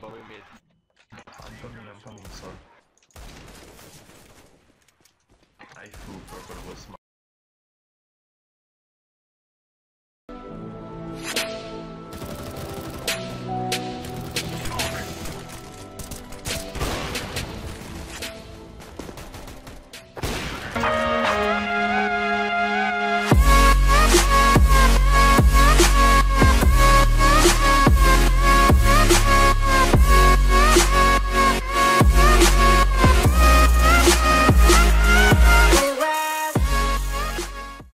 Follow mid. I'm coming, son. I fool purple was